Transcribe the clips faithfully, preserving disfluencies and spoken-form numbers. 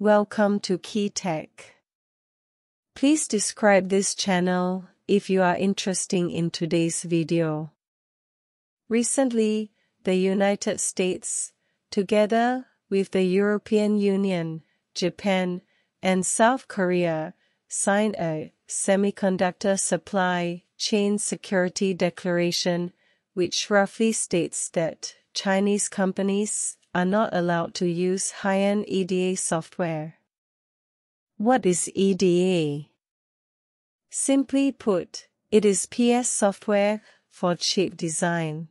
Welcome to Key Tech. Please subscribe this channel if you are interested in today's video. Recently, the United States, together with the European Union, Japan, and South Korea, signed a Semiconductor Supply Chain Security Declaration, which roughly states that Chinese companies are not allowed to use high-end E D A software. What is E D A? Simply put, it is P S software for chip design.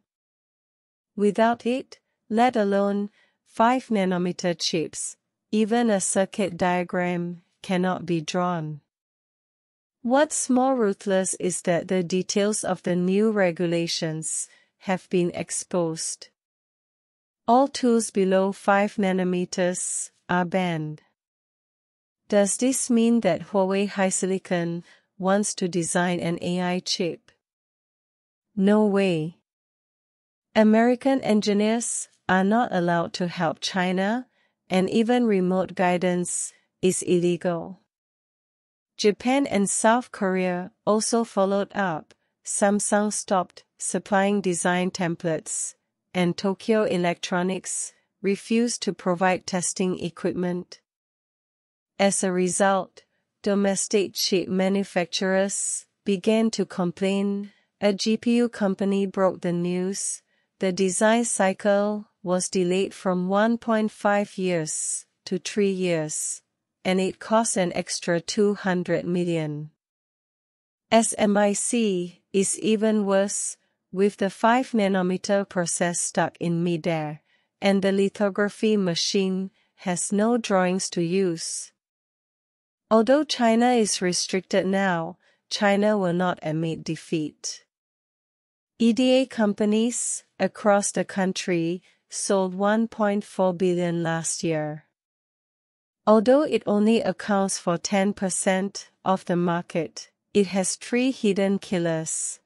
Without it, let alone five nanometer chips, even a circuit diagram cannot be drawn. What's more ruthless is that the details of the new regulations have been exposed. All tools below five nanometers are banned. Does this mean that Huawei HiSilicon wants to design an A I chip? No way. American engineers are not allowed to help China, and even remote guidance is illegal. Japan and South Korea also followed up. Samsung stopped supplying design templates, and Tokyo Electronics refused to provide testing equipment. As a result, domestic chip manufacturers began to complain. A G P U company broke the news. The design cycle was delayed from one point five years to three years, and it cost an extra two hundred million dollars. S M I C is even worse, with the five nanometer process stuck in midair, and the lithography machine has no drawings to use. Although China is restricted now, China will not admit defeat. E D A companies across the country sold one point four billion dollars last year. Although it only accounts for ten percent of the market, it has three hidden killers.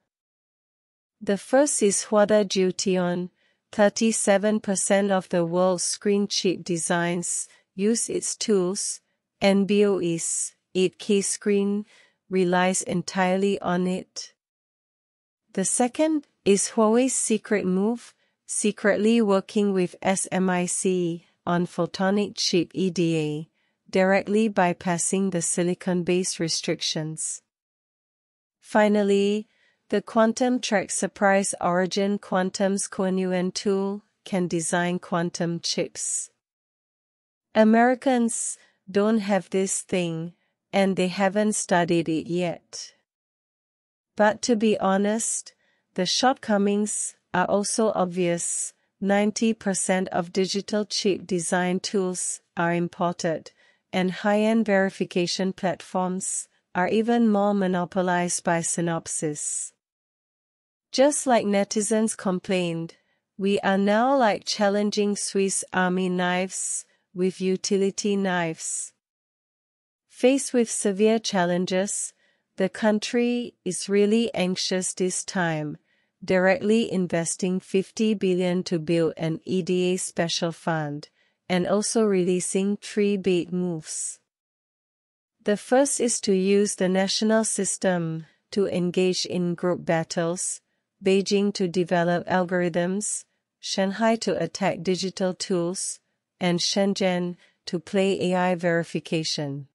The first is Huada Jutian. thirty-seven percent of the world's screen chip designs use its tools, and B O E's eight K screen relies entirely on it. The second is Huawei's secret move, secretly working with S M I C on photonic chip E D A, directly bypassing the silicon-based restrictions. Finally, the Quantum Track Surprise Origin Quantum's Quantum tool can design quantum chips. Americans don't have this thing, and they haven't studied it yet. But to be honest, the shortcomings are also obvious. ninety percent of digital chip design tools are imported, and high-end verification platforms are even more monopolized by Synopsys. Just like netizens complained, we are now like challenging Swiss army knives with utility knives. Faced with severe challenges, the country is really anxious this time, directly investing fifty billion dollars to build an E D A special fund, and also releasing three big moves. The first is to use the national system to engage in group battles, Beijing to develop algorithms, Shanghai to attack digital tools, and Shenzhen to play A I verification.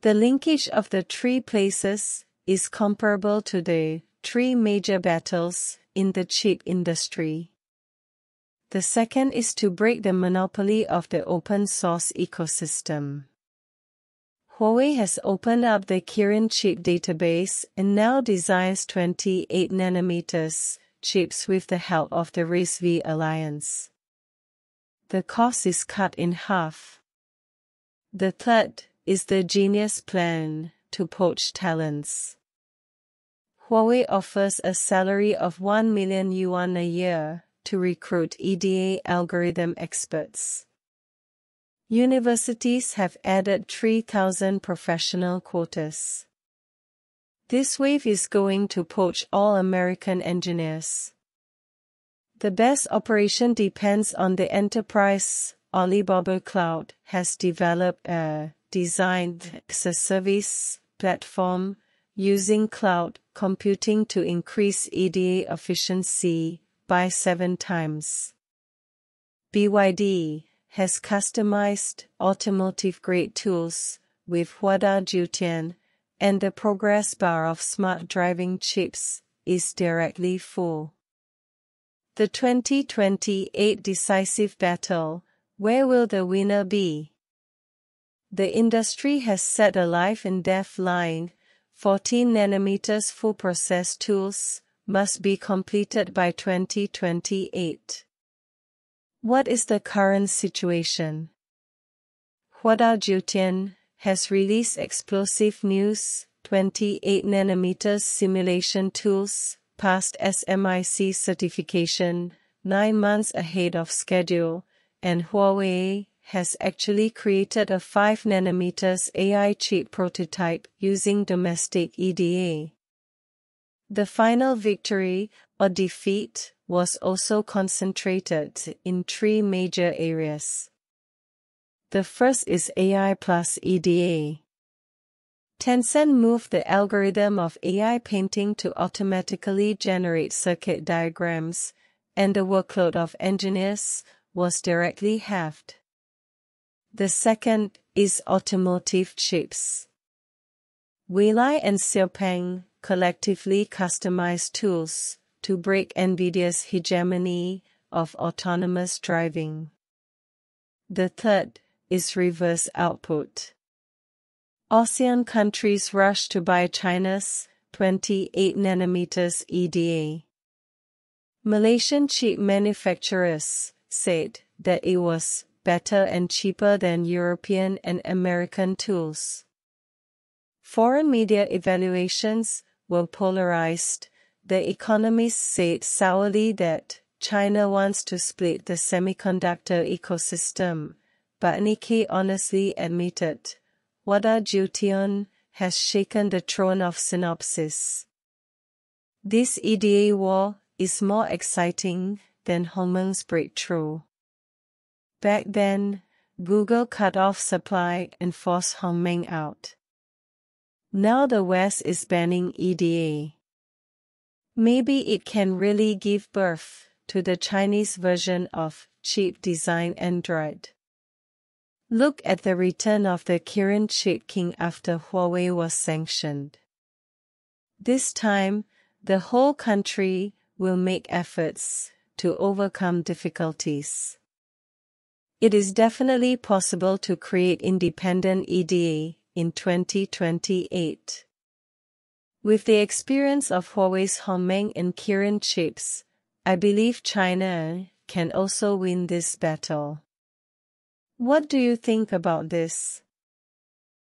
The linkage of the three places is comparable to the three major battles in the chip industry. The second is to break the monopoly of the open source ecosystem. Huawei has opened up the Kirin chip database and now designs twenty-eight nanometer chips with the help of the R I S C V alliance. The cost is cut in half. The third is the genius plan to poach talents. Huawei offers a salary of one million yuan a year to recruit E D A algorithm experts. Universities have added three thousand professional quotas. This wave is going to poach all American engineers. The best operation depends on the enterprise Alibaba Cloud has developed a designed as a service platform using cloud computing to increase E D A efficiency by seven times. B Y D has customized automotive-grade tools with Huada Jutian, and the progress bar of smart driving chips is directly full. The twenty twenty-eight decisive battle, where will the winner be? The industry has set a life and death line. fourteen nanometers full process tools must be completed by twenty twenty-eight. What is the current situation? Huada Jyoteon has released explosive news, twenty-eight nanometers simulation tools passed S M I C certification, nine months ahead of schedule, and Huawei has actually created a five nanometers A I chip prototype using domestic E D A. The final victory, or defeat, was also concentrated in three major areas. The first is A I plus E D A. Tencent moved the algorithm of A I painting to automatically generate circuit diagrams, and the workload of engineers was directly halved. The second is automotive chips. Weilai and Xiaopeng collectively customized tools to break NVIDIA's hegemony of autonomous driving. The third is reverse output. ASEAN countries rush to buy China's twenty-eight nanometers E D A. Malaysian chip manufacturers said that it was better and cheaper than European and American tools. Foreign media evaluations were polarized. The economists said sourly that China wants to split the semiconductor ecosystem, but Nikkei honestly admitted, Huada Jyoteon has shaken the throne of Synopsys. This E D A war is more exciting than Hongmeng's breakthrough. Back then, Google cut off supply and forced Hongmeng out. Now the West is banning E D A. Maybe it can really give birth to the Chinese version of chip design Android. Look at the return of the Kirin chip king after Huawei was sanctioned. This time, the whole country will make efforts to overcome difficulties. It is definitely possible to create independent E D A in twenty twenty-eight. With the experience of Huawei's Hongmeng and Kirin chips, I believe China can also win this battle. What do you think about this?